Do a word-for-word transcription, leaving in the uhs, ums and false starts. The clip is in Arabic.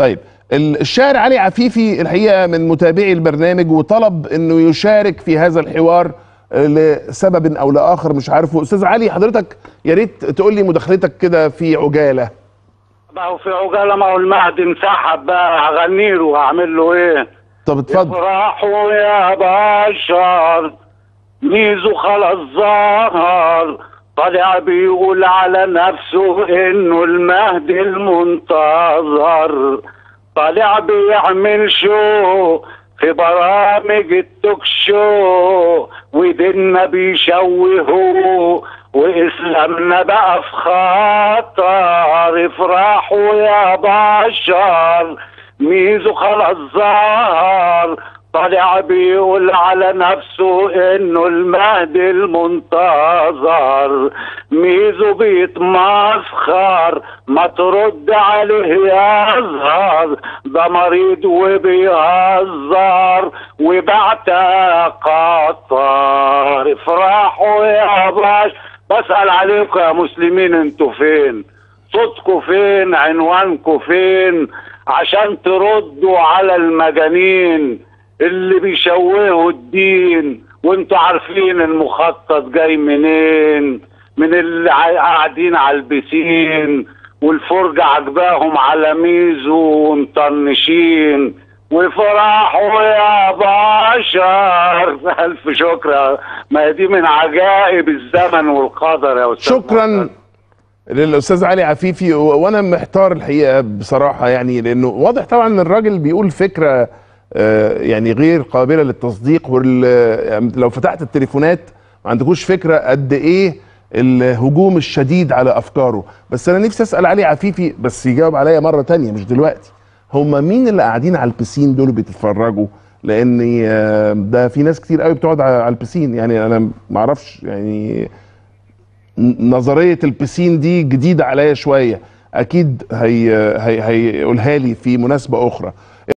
طيب الشاعر علي عفيفي الحقيقة من متابعي البرنامج وطلب انه يشارك في هذا الحوار لسبب او لاخر مش عارفه. استاذ علي حضرتك يا ريت تقول لي مداخلتك كده في عجاله. ما هو في عجاله، ما هو المعدن سحب بقى، هغني له هعمل له ايه؟ طب اتفضل. افرحوا يا بشر، ميزو خلاص ظهر، طالع بيقول على نفسه انه المهدي المنتظر، طالع بيعمل شو في برامج التوك شو، وديننا بيشوهوا واسلامنا بقى في خطر. افرحوا يا بشر، ميزو خلاص ظهر، طالع بيقول على نفسه انه المهدي المنتظر، ميزو بيتمسخر، ما ترد عليه يا زهر، ده مريض وبيهزر وبعت قطر. افرحوا يا باش. بسأل عليكم يا مسلمين، انتوا فين؟ صوتكم فين؟ عنوانكم فين؟ عشان تردوا على المجانين اللي بيشوهوا الدين. وانتوا عارفين المخطط جاي منين، من اللي قاعدين على البسين والفرجة عجباهم على ميزو ومطنشين. وفرحوا يا بشر. ألف شكر. ما دي من عجائب الزمن والقدر يا أستاذ. شكرا محمد. للأستاذ علي عفيفي. وأنا محتار الحقيقة بصراحة، يعني لأنه واضح طبعا إن الراجل بيقول فكرة يعني غير قابلة للتصديق، ولو فتحت التليفونات ما عندكوش فكرة قد إيه الهجوم الشديد على أفكاره. بس أنا نفسي أسأل علي عفيفي بس يجاوب عليا مرة تانية مش دلوقتي، هم مين اللي قاعدين على البسين دول بيتفرجوا؟ لأن ده في ناس كتير قوي بتقعد على البسين، يعني أنا ما أعرفش، يعني نظرية البسين دي جديدة عليا شوية، أكيد هي هيقولها لي في مناسبة أخرى.